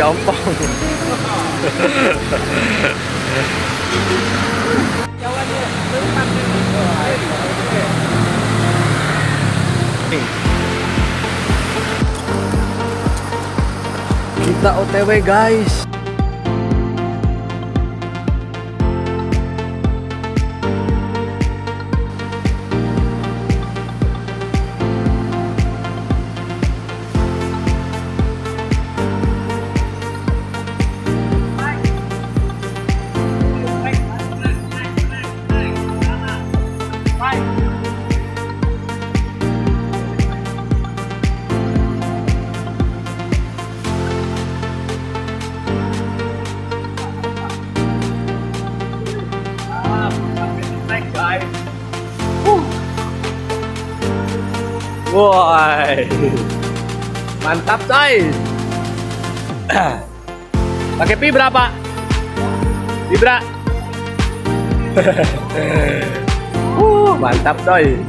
Jampong. Kita OTW guys. Woi, mantap coy. Pakai pi berapa? Ibra. Mantap coy.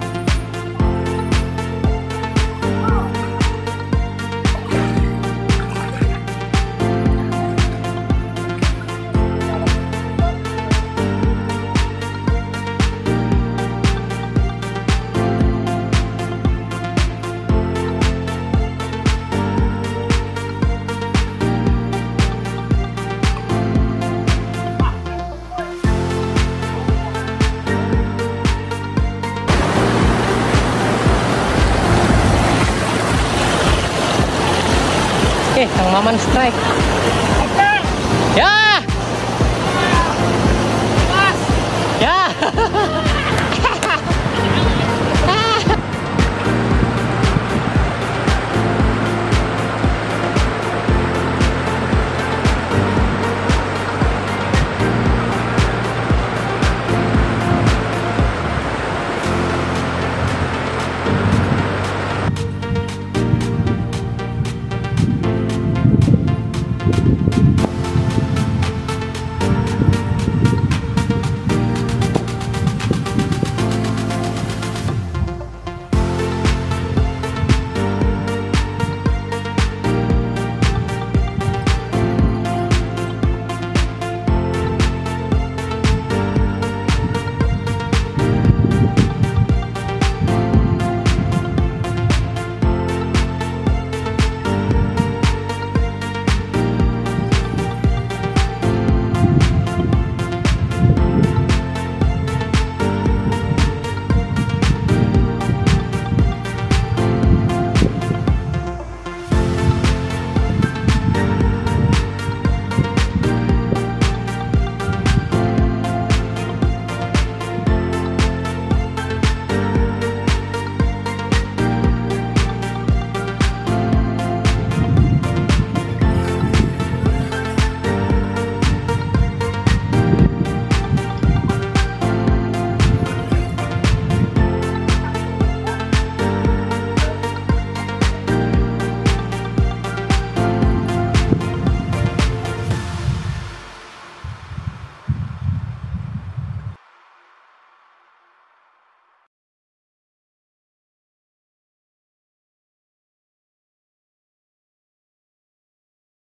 Kang Maman strike. Ya.